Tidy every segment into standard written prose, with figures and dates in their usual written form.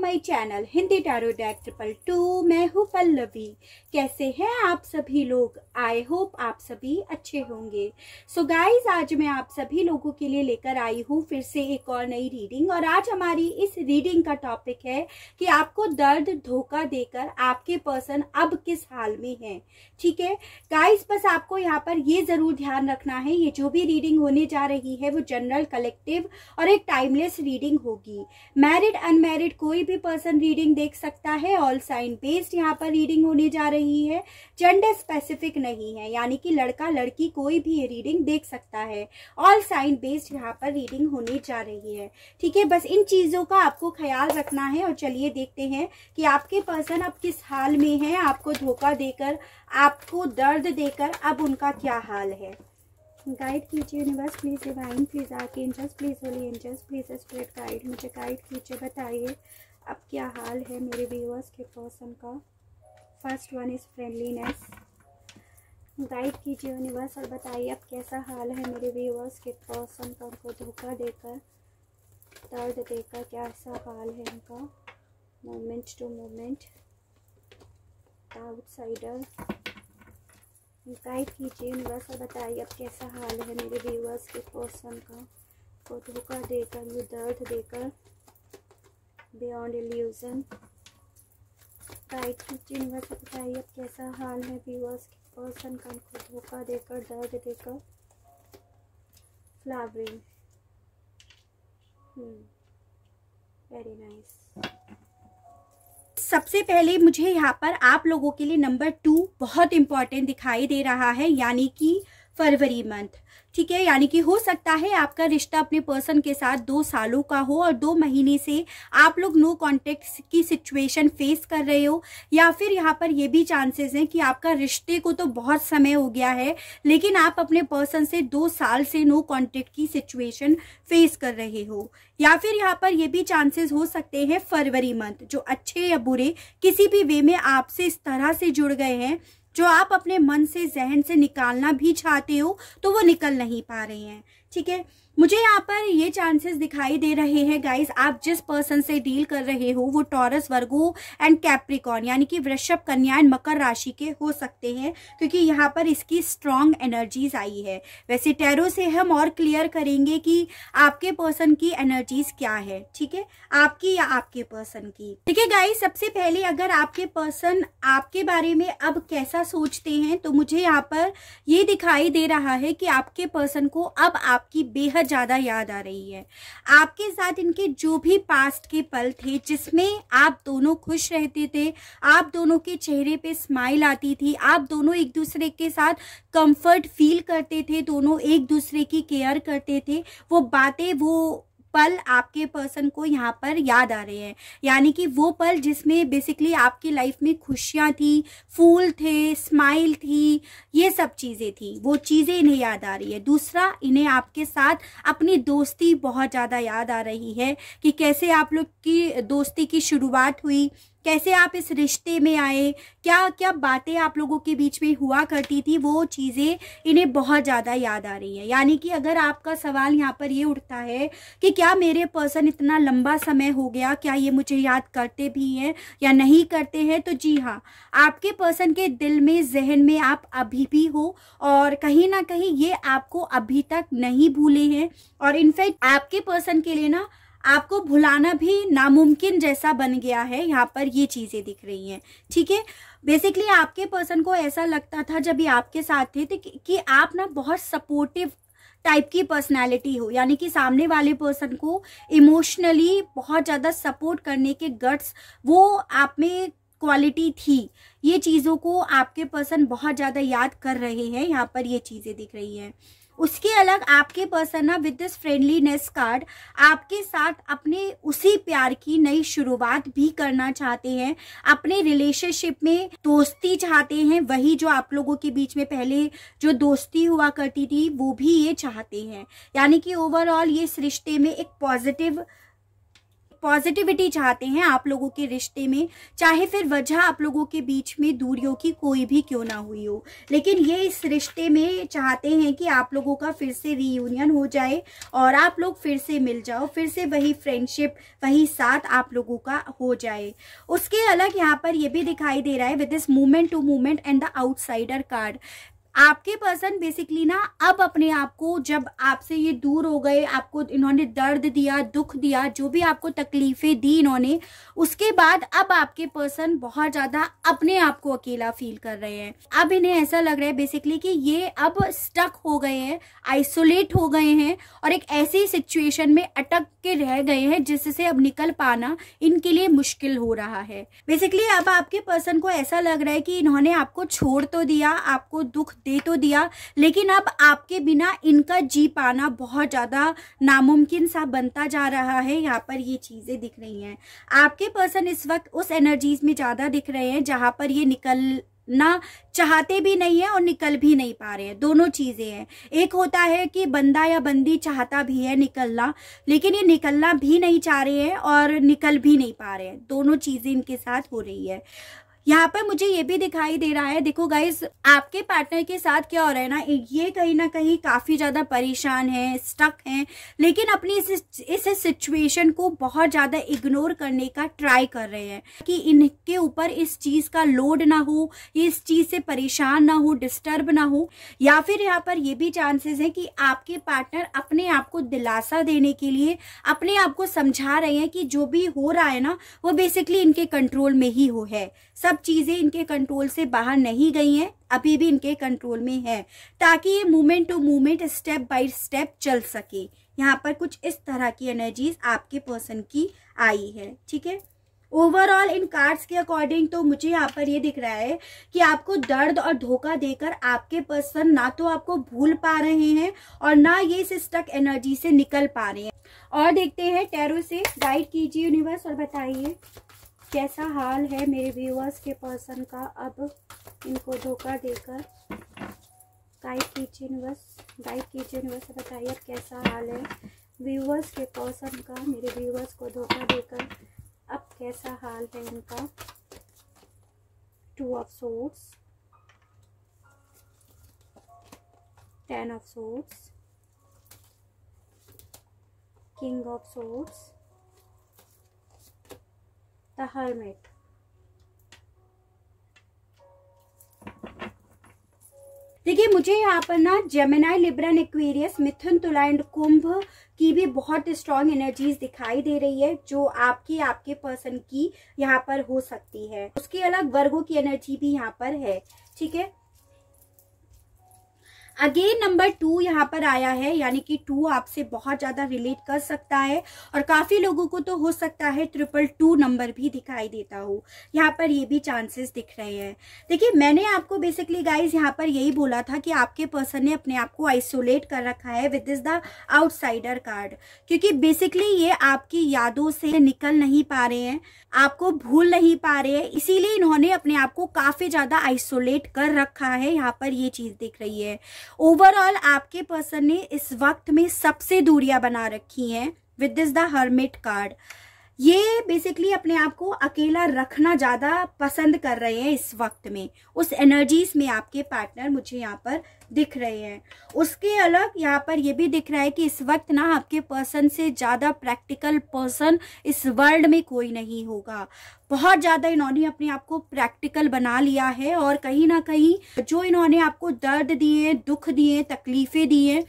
My channel Hindi tarot deck 222। मैं हूँ पल्लवी। कैसे हैं आप सभी लोग? आई होप आप सभी अच्छे होंगे। सो गाइज, आज मैं आप सभी लोगों के लिए लेकर आई हूँ फिर से एक और नई रीडिंग। और आज हमारी इस रीडिंग का टॉपिक है कि आपको दर्द धोखा देकर आपके पर्सन अब किस हाल में है। ठीक है गाइज, बस आपको यहाँ पर ये जरूर ध्यान रखना है, ये जो भी रीडिंग होने जा रही है वो जनरल, कलेक्टिव और एक टाइमलेस रीडिंग होगी। मैरिड अनमैरिड कोई भी पर्सन रीडिंग देख सकता है। ऑल साइन बेस्ड यहाँ पर रीडिंग होने जा रही है, जेंडर स्पेसिफिक नहीं है, यानी कि लड़का लड़की कोई भी रीडिंग देख सकता है। ऑल साइन बेस्ड यहाँ पर रीडिंग होने जा रही है। ठीक है, बस इन चीजों का आपको ख्याल रखना है। और चलिए देखते हैं कि आपके पर्सन अब किस हाल में है, आपको धोखा देकर, आपको दर्द देकर अब उनका क्या हाल है। गाइड कीजिए universe, please divine, please archangels, please holy angels, please spirit guide, मुझे गाइड कीजिए। बताइए अब क्या हाल है मेरे व्यूअर्स के पर्सन का। First one is friendliness. Guide कीजिए यूनिवर्स और बताइए अब कैसा हाल है मेरे व्यूअर्स के पर्सन का। उनको धोखा देकर, दर्द देकर कैसा हाल है उनका। Moment to moment, outsider. Guide कीजिए यूनिवर्स और बताइए अब कैसा हाल है मेरे व्यूअर्स के पर्सन का। को धोखा देकर, मुझे दर्द देकर, बियॉन्ड इल्यूजन। गाइड कीजिए यूनिवर्स और बताइए अब कैसा हाल है व्यूअर्स के पर्सन का। उनको धोखा देकर, दर्द देकर, फ्लावरिंग। Very nice. सबसे पहले मुझे यहाँ पर आप लोगों के लिए नंबर 2 बहुत इम्पॉर्टेंट दिखाई दे रहा है, यानी कि फरवरी मंथ। ठीक है, यानी कि हो सकता है आपका रिश्ता अपने पर्सन के साथ 2 सालों का हो और 2 महीने से आप लोग नो कॉन्टेक्ट की सिचुएशन फेस कर रहे हो। या फिर यहाँ पर ये भी चांसेस हैं कि आपका रिश्ते को तो बहुत समय हो गया है, लेकिन आप अपने पर्सन से 2 साल से नो कॉन्टेक्ट की सिचुएशन फेस कर रहे हो। या फिर यहाँ पर ये भी चांसेस हो सकते हैं फरवरी मंथ जो अच्छे या बुरे किसी भी वे में आपसे इस तरह से जुड़ गए हैं जो आप अपने मन से, जहन से निकालना भी चाहते हो तो वो निकल नहीं पा रहे हैं। ठीक है, मुझे यहाँ पर ये चांसेस दिखाई दे रहे हैं गाइस, आप जिस पर्सन से डील कर रहे हो वो टॉरस, वर्गो एंड कैप्रिकॉर्न, यानी कि वृषभ, कन्या एंड मकर राशि के हो सकते हैं, क्योंकि यहाँ पर इसकी स्ट्रांग एनर्जीज आई है। वैसे टैरो से हम और क्लियर करेंगे कि आपके पर्सन की एनर्जीज क्या है। ठीक है, आपकी या आपके पर्सन की। ठीक है गाइस, सबसे पहले अगर आपके पर्सन आपके बारे में अब कैसा सोचते हैं तो मुझे यहाँ पर ये दिखाई दे रहा है कि आपके पर्सन को अब आपकी बेहद ज़्यादा याद आ रही है। आपके साथ इनके जो भी पास्ट के पल थे जिसमें आप दोनों खुश रहते थे, आप दोनों के चेहरे पे स्माइल आती थी, आप दोनों एक दूसरे के साथ कंफर्ट फील करते थे, दोनों एक दूसरे की केयर करते थे, वो बातें, वो पल आपके पर्सन को यहाँ पर याद आ रहे हैं। यानी कि वो पल जिसमें बेसिकली आपकी लाइफ में खुशियाँ थी, फूल थे, स्माइल थी, ये सब चीज़ें थी, वो चीज़ें इन्हें याद आ रही है। दूसरा, इन्हें आपके साथ अपनी दोस्ती बहुत ज़्यादा याद आ रही है कि कैसे आप लोग की दोस्ती की शुरुआत हुई, कैसे आप इस रिश्ते में आए, क्या क्या बातें आप लोगों के बीच में हुआ करती थी, वो चीज़ें इन्हें बहुत ज़्यादा याद आ रही हैं। यानी कि अगर आपका सवाल यहाँ पर ये उठता है कि क्या मेरे पर्सन इतना लंबा समय हो गया, क्या ये मुझे याद करते भी हैं या नहीं करते हैं, तो जी हाँ, आपके पर्सन के दिल में, जहन में आप अभी भी हो और कहीं ना कहीं ये आपको अभी तक नहीं भूले हैं। और इनफैक्ट आपके पर्सन के लिए ना आपको भुलाना भी नामुमकिन जैसा बन गया है। यहाँ पर ये चीज़ें दिख रही हैं। ठीक है, बेसिकली आपके पर्सन को ऐसा लगता था जब ये आपके साथ थे कि आप ना बहुत सपोर्टिव टाइप की पर्सनालिटी हो, यानी कि सामने वाले पर्सन को इमोशनली बहुत ज़्यादा सपोर्ट करने के गट्स, वो आप में क्वालिटी थी। ये चीज़ों को आपके पर्सन बहुत ज़्यादा याद कर रहे हैं। यहाँ पर ये चीज़ें दिख रही हैं। उसके अलग आपके पर्सन ना विद दिस फ्रेंडलीनेस कार्ड आपके साथ अपने उसी प्यार की नई शुरुआत भी करना चाहते हैं, अपने रिलेशनशिप में दोस्ती चाहते हैं, वही जो आप लोगों के बीच में पहले जो दोस्ती हुआ करती थी वो भी ये चाहते हैं। यानी कि ओवरऑल ये इस रिश्ते में एक पॉजिटिव पॉजिटिविटी चाहते हैं आप लोगों के रिश्ते में, चाहे फिर वजह आप लोगों के बीच में दूरियों की कोई भी क्यों ना हुई हो, लेकिन ये इस रिश्ते में चाहते हैं कि आप लोगों का फिर से रीयूनियन हो जाए और आप लोग फिर से मिल जाओ, फिर से वही फ्रेंडशिप, वही साथ आप लोगों का हो जाए। उसके अलग यहाँ पर ये भी दिखाई दे रहा है with this movement to movement and the outsider card, आपके पर्सन बेसिकली ना अब अपने आप को, जब आपसे ये दूर हो गए, आपको इन्होंने दर्द दिया, दुख दिया, जो भी आपको तकलीफें दी इन्होंने, उसके बाद अब आपके पर्सन बहुत ज़्यादा अपने आप को अकेला फील कर रहे हैं। अब इन्हें ऐसा लग रहा है बेसिकली कि ये अब स्टक हो गए हैं, आइसोलेट हो गए हैं और एक ऐसी सिचुएशन में अटक के रह गए हैं जिससे अब निकल पाना इनके लिए मुश्किल हो रहा है। बेसिकली अब आपके पर्सन को ऐसा लग रहा है कि इन्होंने आपको छोड़ तो दिया, आपको दुख दे तो दिया, लेकिन अब आपके बिना इनका जी पाना बहुत ज्यादा नामुमकिन सा बनता जा रहा है। यहाँ पर ये चीजें दिख रही हैं। आपके पर्सन इस वक्त उस एनर्जीज में ज्यादा दिख रहे हैं जहां पर ये निकलना चाहते भी नहीं है और निकल भी नहीं पा रहे हैं, दोनों चीजें हैं। एक होता है कि बंदा या बंदी चाहता भी है निकलना, लेकिन ये निकलना भी नहीं चाह रहे हैं और निकल भी नहीं पा रहे हैं, दोनों चीजें इनके साथ हो रही है। यहाँ पर मुझे ये भी दिखाई दे रहा है, देखो गाइस आपके पार्टनर के साथ क्या हो रहा है ना, ये कहीं ना कहीं काफी ज्यादा परेशान है, स्टक हैं, लेकिन अपनी इस सिचुएशन को बहुत ज्यादा इग्नोर करने का ट्राई कर रहे हैं कि इनके ऊपर इस चीज का लोड ना हो, ये इस चीज से परेशान ना हो, डिस्टर्ब ना हो। या फिर यहाँ पर ये भी चांसेस है कि आपके पार्टनर अपने आप को दिलासा देने के लिए अपने आप को समझा रहे हैं कि जो भी हो रहा है ना वो बेसिकली इनके कंट्रोल में ही हो है, सब चीजें इनके कंट्रोल से बाहर नहीं गई हैं, अभी भी इनके कंट्रोल में है, ताकि ये movement to movement step by step चल सके। यहाँ पर कुछ इस तरह की एनर्जीज आपके पर्सन की आई है, ठीक है। ओवरऑल इन कार्ड्स के अकॉर्डिंग तो मुझे यहाँ पर ये दिख रहा है कि आपको दर्द और धोखा देकर आपके पर्सन ना तो आपको भूल पा रहे हैं और ना ये इस स्टक एनर्जी से निकल पा रहे हैं। और देखते हैं टैरो से, गाइड कीजिए यूनिवर्स और बताइए कैसा हाल है मेरे व्यूअर्स के पर्सन का, अब इनको धोखा देकर। गाइड कीजिए यूनिवर्स, गाइड कीजिए यूनिवर्स, बताइए कैसा हाल है व्यूअर्स के पर्सन का, मेरे व्यूअर्स को धोखा देकर अब कैसा हाल है इनका। Two of swords, ten of swords, king of swords, The Hermit। देखिए मुझे यहाँ पर ना जेमिनी, लिब्रन, एक्वेरियस, मिथुन, तुला एंड कुंभ की भी बहुत स्ट्रांग एनर्जीज दिखाई दे रही है जो आपकी, आपके पर्सन की यहाँ पर हो सकती है। उसके अलग वर्गों की एनर्जी भी यहाँ पर है, ठीक है। अगेन नंबर 2 यहाँ पर आया है, यानी कि 2 आपसे बहुत ज़्यादा रिलेट कर सकता है और काफ़ी लोगों को तो हो सकता है 222 नंबर भी दिखाई देता हो। यहाँ पर ये भी चांसेस दिख रहे हैं। देखिए मैंने आपको बेसिकली गाइज यहाँ पर यही बोला था कि आपके पर्सन ने अपने आप को आइसोलेट कर रखा है with this the outsider card, क्योंकि बेसिकली ये आपकी यादों से निकल नहीं पा रहे हैं, आपको भूल नहीं पा रहे हैं, इसीलिए इन्होंने अपने आप को काफ़ी ज़्यादा आइसोलेट कर रखा है। यहाँ पर ये चीज़ दिख रही है। ओवरऑल आपके पर्सन ने इस वक्त में सबसे दूरियां बना रखी हैं with this the hermit card. ये बेसिकली अपने आप को अकेला रखना ज़्यादा पसंद कर रहे हैं इस वक्त में, उस एनर्जीज में आपके पार्टनर मुझे यहाँ पर दिख रहे हैं। उसके अलग यहाँ पर ये भी दिख रहा है कि इस वक्त ना आपके पर्सन से ज़्यादा प्रैक्टिकल पर्सन इस वर्ल्ड में कोई नहीं होगा। बहुत ज़्यादा इन्होंने अपने आप को प्रैक्टिकल बना लिया है और कहीं ना कहीं जो इन्होंने आपको दर्द दिए, दुख दिए, तकलीफ़ें दी हैं,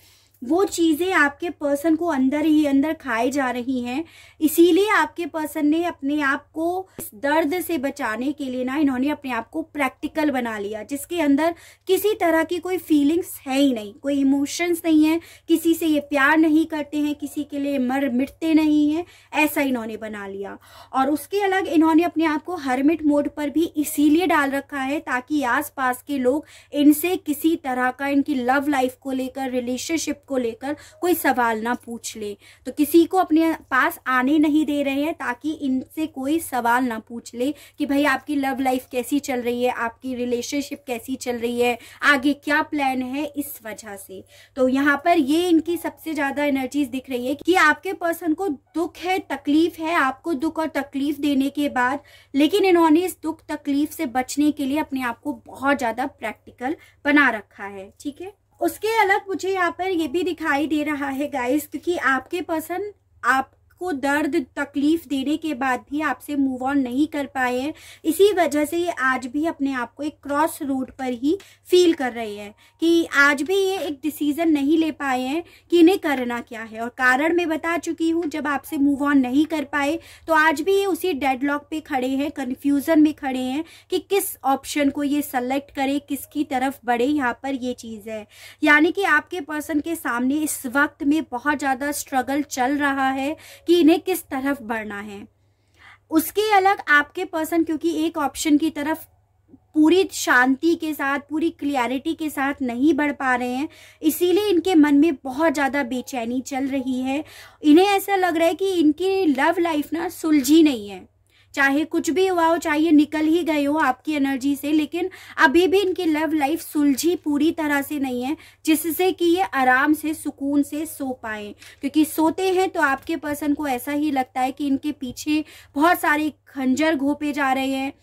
वो चीज़ें आपके पर्सन को अंदर ही अंदर खाए जा रही हैं। इसीलिए आपके पर्सन ने अपने आप को इस दर्द से बचाने के लिए ना इन्होंने अपने आप को प्रैक्टिकल बना लिया, जिसके अंदर किसी तरह की कोई फीलिंग्स है ही नहीं, कोई इमोशंस नहीं है, किसी से ये प्यार नहीं करते हैं, किसी के लिए मर मिटते नहीं हैं, ऐसा इन्होंने बना लिया। और उसके अलग इन्होंने अपने आप को हर्मिट मोड पर भी इसीलिए डाल रखा है ताकि आस पास के लोग इनसे किसी तरह का, इनकी लव लाइफ को लेकर, रिलेशनशिप को लेकर कोई सवाल ना पूछ ले। तो किसी को अपने पास आने नहीं दे रहे हैं ताकि इनसे कोई सवाल ना पूछ ले कि भाई आपकी लव लाइफ कैसी चल रही है, आपकी रिलेशनशिप कैसी चल रही है, आगे क्या प्लान है। इस वजह से तो यहाँ पर ये इनकी सबसे ज्यादा एनर्जीज दिख रही है कि आपके पर्सन को दुख है, तकलीफ है, आपको दुख और तकलीफ देने के बाद, लेकिन इन्होंने इस दुख तकलीफ से बचने के लिए अपने आप को बहुत ज्यादा प्रैक्टिकल बना रखा है। ठीक है, उसके अलग मुझे यहाँ पर ये भी दिखाई दे रहा है गाइस, क्योंकि आपके पर्सन आपको दर्द तकलीफ देने के बाद भी आपसे मूव ऑन नहीं कर पाए हैं। इसी वजह से ये आज भी अपने आप को एक क्रॉस रोड पर ही फील कर रहे हैं कि आज भी ये एक डिसीजन नहीं ले पाए हैं कि इन्हें करना क्या है। और कारण मैं बता चुकी हूँ, जब आपसे मूव ऑन नहीं कर पाए तो आज भी ये उसी डेडलॉक पे खड़े हैं, कन्फ्यूजन में खड़े हैं कि किस ऑप्शन को ये सेलेक्ट करे, किसकी तरफ बढ़े। यहाँ पर ये चीज़ है, यानी कि आपके पर्सन के सामने इस वक्त में बहुत ज़्यादा स्ट्रगल चल रहा है कि इन्हें किस तरफ बढ़ना है। उसके अलग आपके पर्सन क्योंकि एक ऑप्शन की तरफ पूरी शांति के साथ, पूरी क्लियरिटी के साथ नहीं बढ़ पा रहे हैं, इसीलिए इनके मन में बहुत ज़्यादा बेचैनी चल रही है। इन्हें ऐसा लग रहा है कि इनकी लव लाइफ ना सुलझी नहीं है, चाहे कुछ भी हुआ हो, चाहे निकल ही गए हो आपकी एनर्जी से, लेकिन अभी भी इनकी लव लाइफ सुलझी पूरी तरह से नहीं है जिससे कि ये आराम से सुकून से सो पाए। क्योंकि सोते हैं तो आपके पर्सन को ऐसा ही लगता है कि इनके पीछे बहुत सारे खंजर घोंपे जा रहे हैं,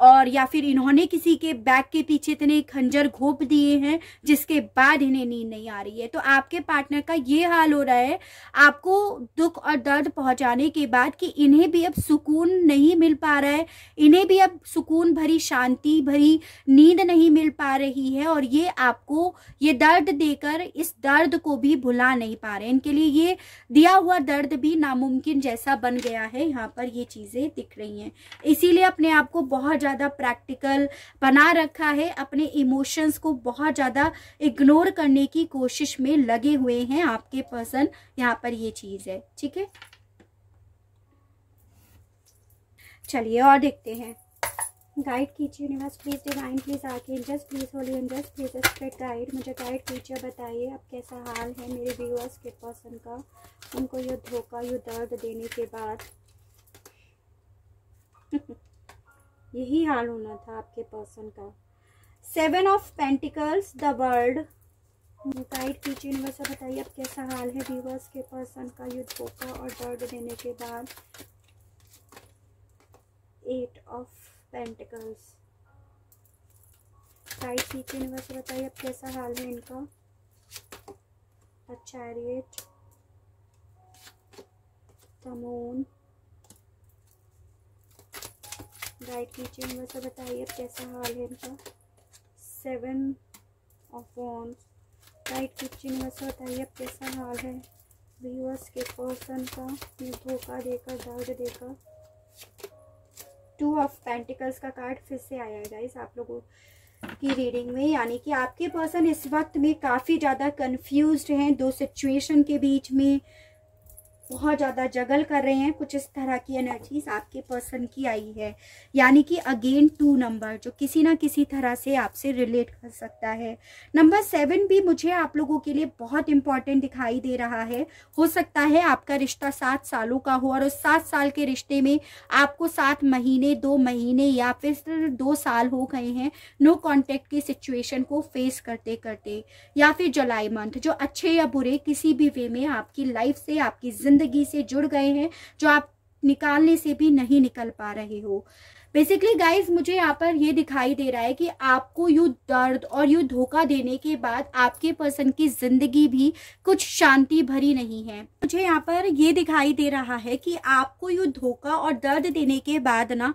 और या फिर इन्होंने किसी के बैक के पीछे इतने खंजर घोंप दिए हैं जिसके बाद इन्हें नींद नहीं आ रही है। तो आपके पार्टनर का ये हाल हो रहा है आपको दुख और दर्द पहुंचाने के बाद कि इन्हें भी अब सुकून नहीं मिल पा रहा है, इन्हें भी अब सुकून भरी, शांति भरी नींद नहीं मिल पा रही है। और ये आपको ये दर्द देकर इस दर्द को भी भुला नहीं पा रहे, इनके लिए ये दिया हुआ दर्द भी नामुमकिन जैसा बन गया है। यहाँ पर ये चीज़ें दिख रही हैं, इसीलिए अपने आप को बहुत ज़्यादा प्रैक्टिकल बना रखा है, अपने इमोशंस को बहुत ज़्यादा इग्नोर करने की कोशिश में लगे हुए हैं आपके पर्सन। यहाँ पर ये चीज़ है, ठीक है। चलिए और देखते हैं, गाइड कीजिए universe please, divine please, archangels please, holy angels please, spirit guide मुझे गाइड कीजिए। बताइए अब कैसा हाल है मेरे व्यूअर्स के पर्सन का, उनको ये धोखा, ये दर्द देने के बाद यही हाल होना था आपके पर्सन का। 7 of pentacles the world, guide कीजिए यूनिवर्स, बताइए अब कैसा हाल है व्यूअर्स के पर्सन का, ये धोखा और दर्द देने के बाद। 8 ऑफ पेंटिकल्स, गाइड कीजिए यूनिवर्स, बताइए अब कैसा हाल है इनका। The chariot, the moon, guide कीजिए यूनिवर्स, बताइए अब कैसा हाल है इनका। 7 ऑफ वॉन्ड्स, गाइड कीजिए यूनिवर्स, बताइए अब कैसा हाल है व्यूअर्स के पर्सन का, ये धोखा देकर, दर्द देकर। 2 ऑफ पेंटिकल्स का कार्ड फिर से आया है गाइस आप लोगों की रीडिंग में, यानी कि आपके पर्सन इस वक्त में काफ़ी ज़्यादा कन्फ्यूज्ड हैं, दो सिचुएशन के बीच में बहुत ज़्यादा जगल कर रहे हैं। कुछ इस तरह की एनर्जीज आपके पर्सन की आई है, यानी कि अगेन 2 नंबर जो किसी ना किसी तरह से आपसे रिलेट कर सकता है। नंबर 7 भी मुझे आप लोगों के लिए बहुत इंपॉर्टेंट दिखाई दे रहा है। हो सकता है आपका रिश्ता 7 सालों का हो और उस 7 साल के रिश्ते में आपको 7 महीने, 2 महीने या फिर 2 साल हो गए हैं नो कॉन्टेक्ट की सिचुएशन को फेस करते करते, या फिर जुलाई मंथ जो अच्छे या बुरे किसी भी वे में आपकी लाइफ से, आपकी जिंदगी से जुड़ गए हैं, जो आप निकालने से भी नहीं निकल पा रहे हो। बेसिकली गाइज मुझे यहाँ पर ये दिखाई दे रहा है कि आपको यू दर्द और यू धोखा देने के बाद आपके पर्सन की जिंदगी भी कुछ शांति भरी नहीं है। मुझे यहाँ पर ये दिखाई दे रहा है कि आपको यू धोखा और दर्द देने के बाद ना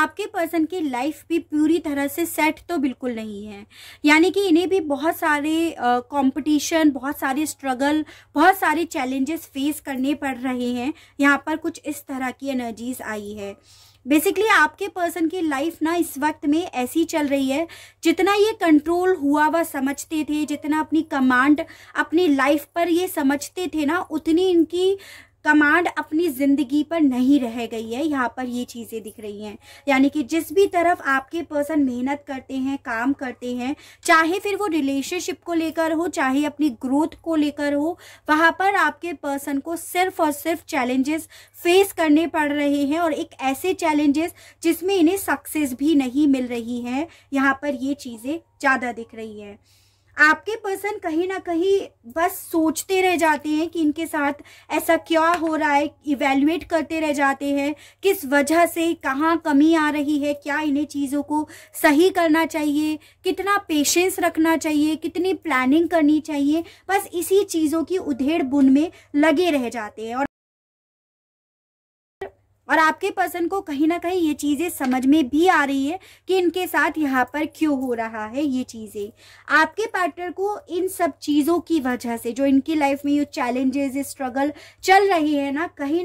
आपके पर्सन की लाइफ भी पूरी तरह से सेट तो बिल्कुल नहीं है, यानी कि इन्हें भी बहुत सारे कॉम्पिटिशन, बहुत सारे स्ट्रगल, बहुत सारे चैलेंजेस फेस करने पड़ रहे हैं। यहाँ पर कुछ इस तरह की एनर्जीज आई है। बेसिकली आपके पर्सन की लाइफ ना इस वक्त में ऐसी चल रही है, जितना ये कंट्रोल हुआ वह समझते थे, जितना अपनी कमांड अपनी लाइफ पर ये समझते थे ना, उतनी इनकी कमांड अपनी ज़िंदगी पर नहीं रह गई है। यहाँ पर ये चीज़ें दिख रही हैं, यानी कि जिस भी तरफ आपके पर्सन मेहनत करते हैं, काम करते हैं, चाहे फिर वो रिलेशनशिप को लेकर हो, चाहे अपनी ग्रोथ को लेकर हो, वहाँ पर आपके पर्सन को सिर्फ और सिर्फ चैलेंजेस फेस करने पड़ रहे हैं, और एक ऐसे चैलेंजेस जिसमें इन्हें सक्सेस भी नहीं मिल रही है। यहाँ पर ये चीज़ें ज़्यादा दिख रही हैं। आपके पर्सन कहीं ना कहीं बस सोचते रह जाते हैं कि इनके साथ ऐसा क्या हो रहा है, इवेल्युएट करते रह जाते हैं किस वजह से, कहाँ कमी आ रही है, क्या इन्हें चीज़ों को सही करना चाहिए, कितना पेशेंस रखना चाहिए, कितनी प्लानिंग करनी चाहिए, बस इसी चीज़ों की उधेड़ बुन में लगे रह जाते हैं। और आपके पर्सन को कहीं ना कहीं ये चीज़ें समझ में भी आ रही है कि इनके साथ यहाँ पर क्यों हो रहा है। ये चीज़ें आपके पार्टनर को इन सब चीज़ों की वजह से, जो इनकी लाइफ में ये चैलेंजेस, स्ट्रगल चल रही है ना कहीं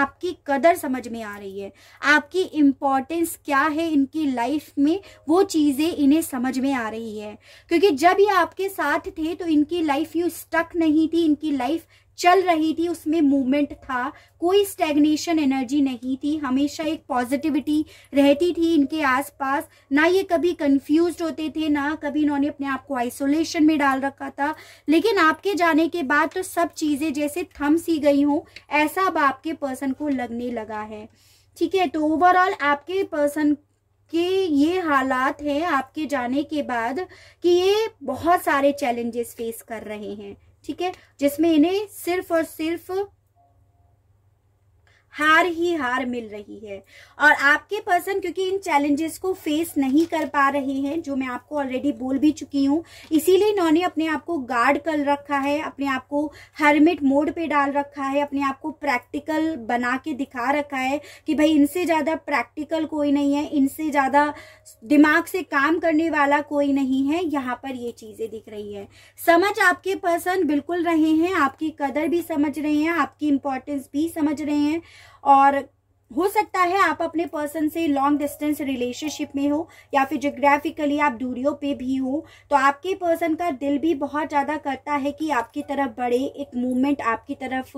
आपकी कदर समझ में आ रही है, आपकी इम्पोर्टेंस क्या है इनकी लाइफ में, वो चीज़ें इन्हें समझ में आ रही है। क्योंकि जब ये आपके साथ थे तो इनकी लाइफ यूँ स्टक नहीं थी, इनकी लाइफ चल रही थी, उसमें मूवमेंट था, कोई स्टैग्नेशन एनर्जी नहीं थी, हमेशा एक पॉजिटिविटी रहती थी इनके आसपास। ना ये कभी कंफ्यूज्ड होते थे, ना कभी इन्होंने अपने आप को आइसोलेशन में डाल रखा था। लेकिन आपके जाने के बाद तो सब चीज़ें जैसे थम सी गई हों, ऐसा अब आपके पर्सन को लगने लगा है। ठीक है, तो ओवरऑल आपके पर्सन कि ये हालात हैं आपके जाने के बाद कि ये बहुत सारे चैलेंजेस फेस कर रहे हैं। ठीक है, जिसमें इन्हें सिर्फ और सिर्फ हार ही हार मिल रही है। और आपके पर्सन क्योंकि इन चैलेंजेस को फेस नहीं कर पा रहे हैं, जो मैं आपको ऑलरेडी बोल भी चुकी हूँ, इसीलिए इन्होंने अपने आप को गार्ड कर रखा है, अपने आप को हर्मिट मोड पे डाल रखा है, अपने आप को प्रैक्टिकल बना के दिखा रखा है कि भाई इनसे ज़्यादा प्रैक्टिकल कोई नहीं है, इनसे ज़्यादा दिमाग से काम करने वाला कोई नहीं है। यहाँ पर ये चीज़ें दिख रही है। समझ आपके पर्सन बिल्कुल रहे हैं, आपकी कदर भी समझ रहे हैं, आपकी इम्पोर्टेंस भी समझ रहे हैं। और हो सकता है आप अपने पर्सन से लॉन्ग डिस्टेंस रिलेशनशिप में हो, या फिर ज्योग्राफिकली आप दूरियों पे भी हो, तो आपके पर्सन का दिल भी बहुत ज़्यादा करता है कि आपकी तरफ बढ़े, एक मूवमेंट आपकी तरफ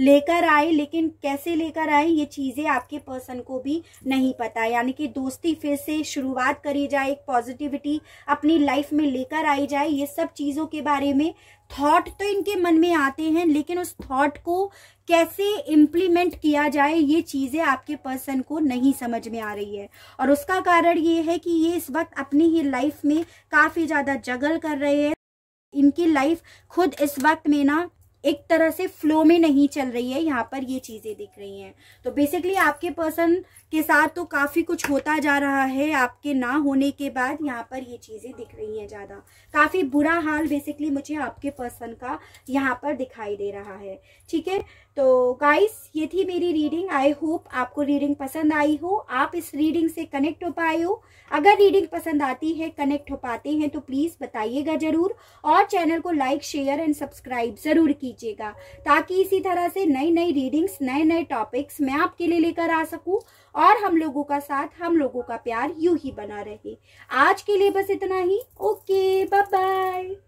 लेकर आए। लेकिन कैसे लेकर आए ये चीज़ें आपके पर्सन को भी नहीं पता, यानी कि दोस्ती फिर से शुरुआत करी जाए, एक पॉजिटिविटी अपनी लाइफ में लेकर आई जाए, ये सब चीज़ों के बारे में थॉट तो इनके मन में आते हैं, लेकिन उस थॉट को कैसे इम्प्लीमेंट किया जाए ये चीज़ें आपके पर्सन को नहीं समझ में आ रही है। और उसका कारण ये है कि ये इस वक्त अपनी ही लाइफ में काफ़ी ज़्यादा जगल कर रहे हैं। इनकी लाइफ खुद इस वक्त में ना एक तरह से फ्लो में नहीं चल रही है। यहाँ पर ये चीज़ें दिख रही हैं। तो बेसिकली आपके पर्सन के साथ तो काफ़ी कुछ होता जा रहा है आपके ना होने के बाद। यहाँ पर ये चीज़ें दिख रही हैं, ज़्यादा काफ़ी बुरा हाल बेसिकली मुझे आपके पर्सन का यहाँ पर दिखाई दे रहा है। ठीक है, तो गाइस ये थी मेरी रीडिंग। आई होप आपको रीडिंग पसंद आई हो, आप इस रीडिंग से कनेक्ट हो पाए हो। अगर रीडिंग पसंद आती है, कनेक्ट हो पाते हैं तो प्लीज़ बताइएगा ज़रूर, और चैनल को लाइक, शेयर एंड सब्सक्राइब ज़रूर कीजिएगा, ताकि इसी तरह से नई नई रीडिंग्स, नए नए टॉपिक्स मैं आपके लिए लेकर आ सकूं, और हम लोगों का साथ, हम लोगों का प्यार यूं ही बना रहे। आज के लिए बस इतना ही। Okay, bye bye.